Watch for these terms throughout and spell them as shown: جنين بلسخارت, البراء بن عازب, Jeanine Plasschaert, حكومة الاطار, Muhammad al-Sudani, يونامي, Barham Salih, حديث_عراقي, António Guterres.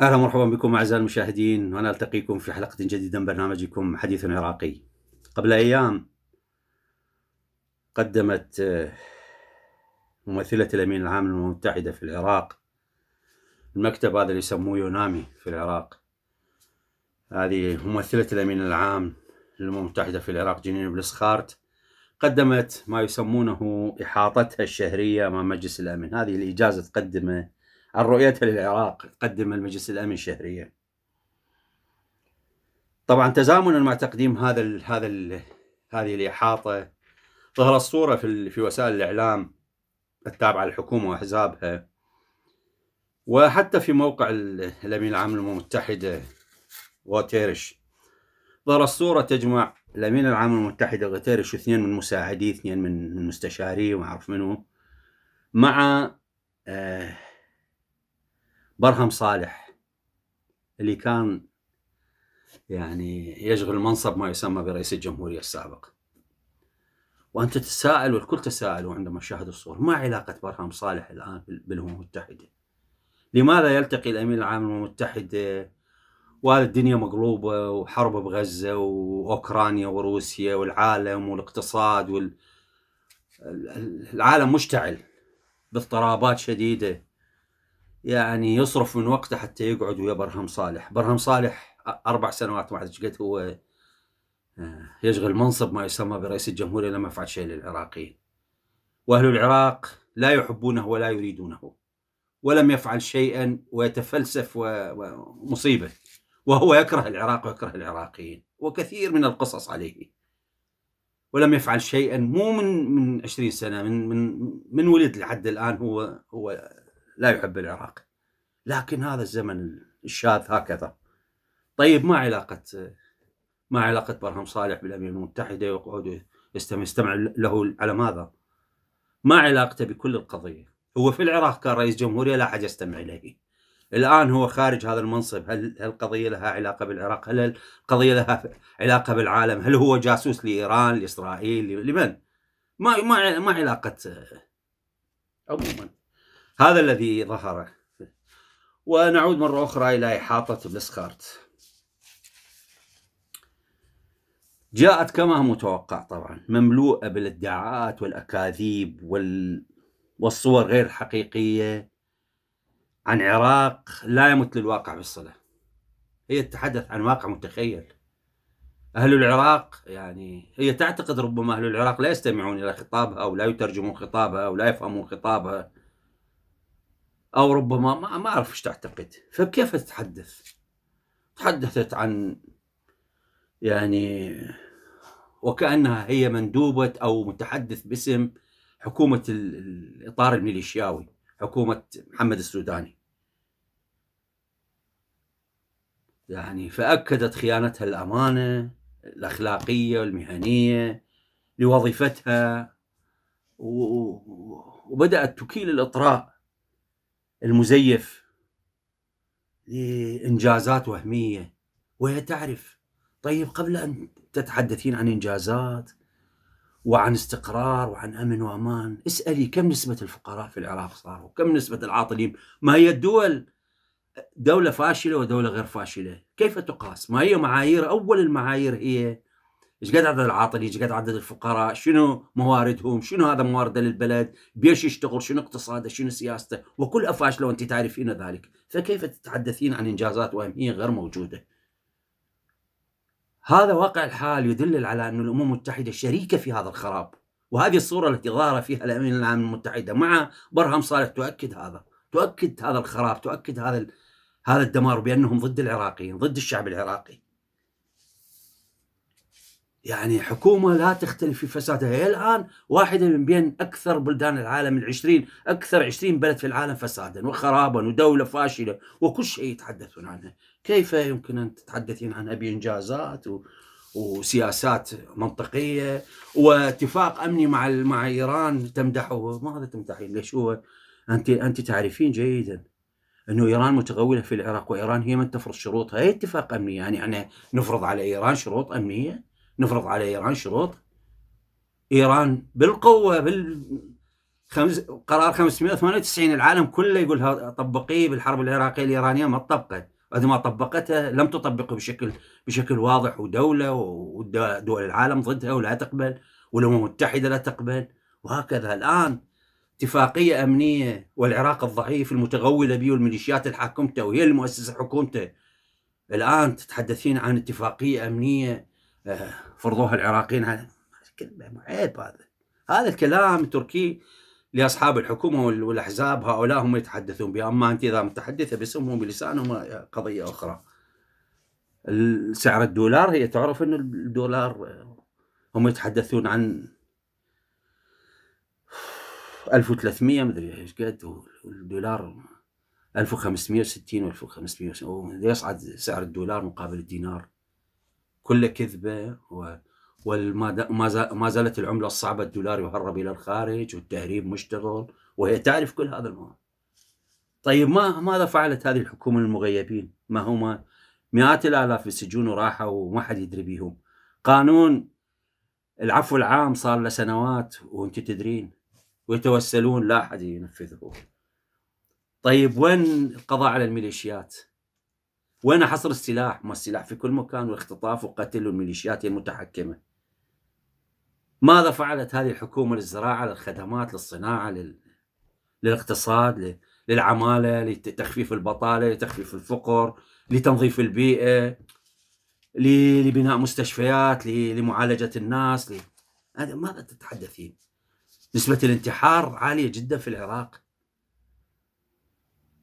أهلا ومرحبا بكم أعزائي المشاهدين، وأنا ألتقيكم في حلقة جديدة من برنامجكم حديث عراقي. قبل أيام قدمت ممثلة الأمين العام للأمم المتحدة في العراق، المكتب هذا اللي يسموه يونامي في العراق، هذه ممثلة الأمين العام للأمم المتحدة في العراق جنين بلسخارت، قدمت ما يسمونه إحاطتها الشهرية أمام مجلس الأمن. هذه الإجازة تقدمه عن رؤيتها للعراق، تقدم المجلس الأمن شهريا. طبعا تزامنا مع تقديم هذه الإحاطة ظهر الصورة في وسائل الإعلام التابعة للحكومة وأحزابها، وحتى في موقع الأمين العام للأمم المتحدة غوتيرش ظهر الصورة تجمع الأمين العام للأمم المتحدة غوتيرش واثنين من مساعديه، اثنين من مستشاريه وما أعرف منو، مع برهم صالح اللي كان يعني يشغل منصب ما يسمى برئيس الجمهورية السابق. وأنت تتساءل والكل تساءلوا عندما شاهدوا الصور، ما علاقة برهم صالح الآن بالأمم المتحدة؟ لماذا يلتقي الأمين العام للأمم المتحدة والدنيا مقلوبة وحرب بغزة وأوكرانيا وروسيا والعالم والاقتصاد العالم مشتعل باضطرابات شديدة، يعني يصرف من وقته حتى يقعد ويا برهم صالح. برهم صالح 4 سنوات ما أدري قد هو يشغل منصب ما يسمى برئيس الجمهورية، لما فعل شيء للعراقيين، وأهل العراق لا يحبونه ولا يريدونه، ولم يفعل شيئا ويتفلسف ومصيبة، وهو يكره العراق ويكره العراقيين وكثير من القصص عليه، ولم يفعل شيئا مو من 20 سنة، من ولد لحد الآن هو لا يحب العراق، لكن هذا الزمن الشاذ هكذا. طيب ما علاقة برهم صالح بالأمم المتحدة يقعد يستمع له على ماذا؟ ما علاقته بكل القضية؟ هو في العراق كان رئيس جمهورية لا أحد يستمع إليه، الآن هو خارج هذا المنصب، هل القضية لها علاقة بالعراق؟ هل القضية لها علاقة بالعالم؟ هل هو جاسوس لإيران، لإسرائيل، لمن؟ ما علاقة. عموما هذا الذي ظهر، ونعود مرة أخرى إلى إحاطة بلسخارت. جاءت كما هو متوقع طبعا، مملوءة بالادعاءات والأكاذيب والصور غير الحقيقية عن عراق لا يمت للواقع بالصلة. هي تتحدث عن واقع متخيل. أهل العراق يعني هي تعتقد ربما أهل العراق لا يستمعون إلى خطابها أو لا يترجمون خطابها أو لا يفهمون خطابها، أو ربما ما أعرف إيش تعتقد، فكيف تتحدث؟ تحدثت عن يعني وكأنها هي مندوبة أو متحدث باسم حكومة الإطار الميليشياوي، حكومة محمد السوداني. يعني فأكدت خيانتها الأمانة الأخلاقية والمهنية لوظيفتها، وبدأت تكيل الإطراء المزيف لإنجازات وهمية وهي تعرف. طيب قبل أن تتحدثين عن إنجازات وعن استقرار وعن أمن وأمان، اسألي كم نسبة الفقراء في العراق صاروا؟ كم نسبة العاطلين؟ ما هي الدول دولة فاشلة ودولة غير فاشلة؟ كيف تقاس؟ ما هي معايير؟ أول المعايير هي إيش قد عدد العاطلين؟ إيش قد عدد الفقراء؟ شنو مواردهم؟ شنو هذا موارده للبلد؟ بيش يشتغل؟ شنو اقتصاده؟ شنو سياسته؟ وكلها فاشلة وأنت تعرفين ذلك، فكيف تتحدثين عن إنجازات وأهمية غير موجودة؟ هذا واقع الحال يدل على أن الأمم المتحدة شريكة في هذا الخراب، وهذه الصورة التي ظهر فيها الأمين العام المتحدة مع برهم صالح تؤكد هذا الخراب، تؤكد هذا الدمار، بأنهم ضد العراقيين، ضد الشعب العراقي. يعني حكومة لا تختلف في فسادها، هي الآن واحدة من بين أكثر بلدان العالم ال20، أكثر 20 بلد في العالم فسادا وخرابا ودولة فاشلة وكل شيء يتحدثون عنها. كيف يمكن أن تتحدثين عنها بإنجازات وسياسات منطقية واتفاق أمني مع إيران تمدحه؟ ماذا تمدحين؟ ليش هو أنت تعرفين جيدا أنه إيران متغولة في العراق، وإيران هي من تفرض شروطها، هي اتفاق أمني. يعني أنا نفرض على إيران شروط أمنية؟ نفرض على إيران شروط؟ إيران بالقوة قرار 598 العالم كله يقول طبقيه بالحرب العراقيه الايرانيه، ما طبقت، وإذا ما طبقتها لم تطبقه بشكل واضح، ودوله ودول العالم ضدها ولا تقبل، والامم المتحده لا تقبل، وهكذا. الان اتفاقيه امنيه والعراق الضعيف المتغوله به والميليشيات اللي حاكمته وهي المؤسسه حكومته، الان تتحدثين عن اتفاقيه امنيه فرضوها العراقيين. هذا عيب، هذا الكلام التركي لاصحاب الحكومه والاحزاب، هؤلاء هم يتحدثون بها، اما انت اذا متحدثه باسمهم بلسانهم قضيه اخرى. سعر الدولار، هي تعرف ان الدولار هم يتحدثون عن 1300 مدري ايش قد، والدولار 1560 و1500، ويصعد سعر الدولار مقابل الدينار. كله كذبه، وما زالت العمله الصعبه الدولار يهرب الى الخارج، والتهريب مشتغل، وهي تعرف كل هذا الموضوع. طيب ماذا فعلت هذه الحكومه للمغيبين؟ ما هم مئات الالاف في السجون وراحوا وما حد يدري بيهم. قانون العفو العام صار له سنوات وانت تدرين، ويتوسلون لا احد ينفذه. طيب وين القضاء على الميليشيات؟ وين حصر السلاح؟ ما السلاح في كل مكان، والاختطاف والقتل والميليشيات هي المتحكمه. ماذا فعلت هذه الحكومه للزراعه، للخدمات، للصناعه، للاقتصاد، للعماله، لتخفيف البطاله، لتخفيف الفقر، لتنظيف البيئه، لبناء مستشفيات، لمعالجه الناس، ماذا تتحدثين؟ نسبه الانتحار عاليه جدا في العراق،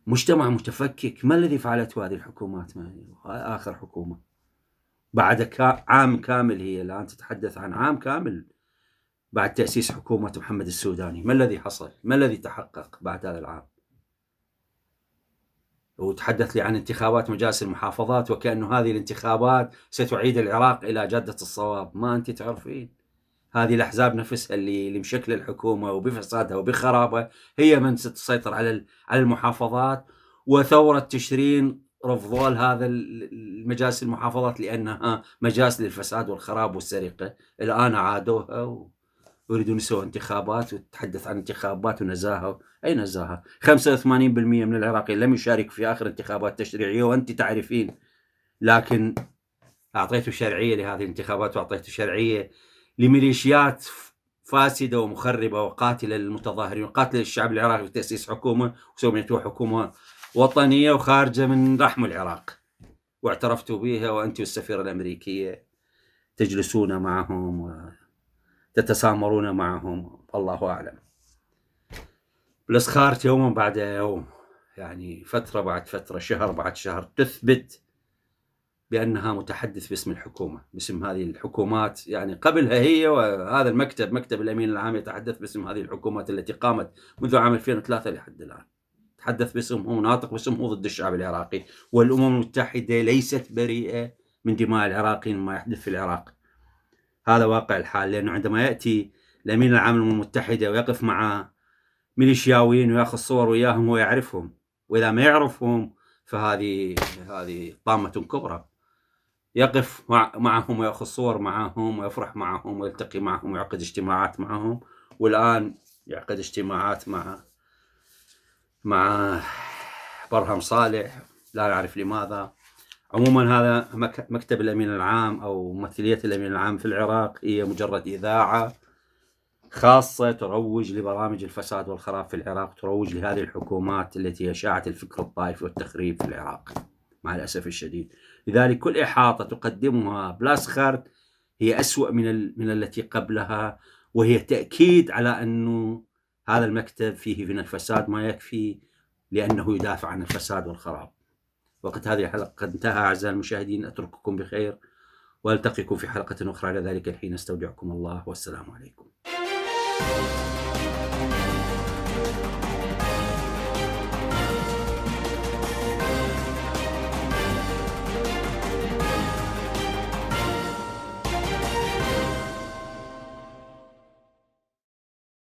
مجتمع متفكك. ما الذي فعلته هذه الحكومات؟ ما هي آخر حكومة بعد عام كامل، هي الآن تتحدث عن عام كامل بعد تأسيس حكومة محمد السوداني. ما الذي حصل؟ ما الذي تحقق بعد هذا العام؟ وتحدث لي عن انتخابات مجالس المحافظات، وكأنه هذه الانتخابات ستعيد العراق إلى جادة الصواب. ما أنت تعرفين هذه الأحزاب نفسها اللي مشكل الحكومة وبفسادها وبخرابها هي من ستسيطر على المحافظات. وثورة تشرين رفضوا لهذا المجالس المحافظات لأنها مجالس للفساد والخراب والسرقة. الآن عادوها ويريدون يسووا انتخابات وتتحدث عن انتخابات ونزاهة. أي نزاهة؟ 85% من العراقيين لم يشارك في آخر انتخابات تشريعية وأنت تعرفين، لكن أعطيتوا شرعية لهذه الانتخابات، وأعطيتوا شرعية لميليشيات فاسده ومخربه وقاتله للمتظاهرين، قاتله للشعب العراقي بتاسيس حكومه وسميتوها حكومه وطنيه وخارجه من رحم العراق، واعترفتوا بها. وانت والسفيره الامريكيه تجلسون معهم وتتسامرون معهم، الله اعلم. بلسخارت يوما بعد يوم، يعني فتره بعد فتره، شهر بعد شهر، تثبت بأنها متحدث باسم الحكومة، باسم هذه الحكومات. يعني قبلها هي وهذا المكتب، مكتب الأمين العام، يتحدث باسم هذه الحكومات التي قامت منذ عام 2003 لحد الآن، تحدث باسمه وناطق باسمه ضد الشعب العراقي. والأمم المتحدة ليست بريئة من دماء العراقيين وما يحدث في العراق، هذا واقع الحال. لأنه عندما يأتي الأمين العام للأمم المتحدة ويقف مع ميليشياويين ويأخذ صور وياهم ويعرفهم، وإذا ما يعرفهم فهذه طامة كبرى. يقف معهم ويأخذ صور معهم ويفرح معهم ويلتقي معهم ويعقد اجتماعات معهم. والآن يعقد اجتماعات مع برهم صالح، لا نعرف لماذا. عموما هذا مكتب الأمين العام أو ممثلية الأمين العام في العراق هي مجرد إذاعة خاصة تروج لبرامج الفساد والخراب في العراق، تروج لهذه الحكومات التي هي شاعت الفكر الطائفي والتخريب في العراق مع الأسف الشديد. لذلك كل إحاطة تقدمها بلاسخارت هي أسوأ من التي قبلها، وهي تأكيد على أنه هذا المكتب فيه من الفساد ما يكفي، لأنه يدافع عن الفساد والخراب. وقت هذه الحلقة قد انتهى أعزائي المشاهدين، أترككم بخير وألتقيكم في حلقة أخرى. لذلك الحين استودعكم الله، والسلام عليكم.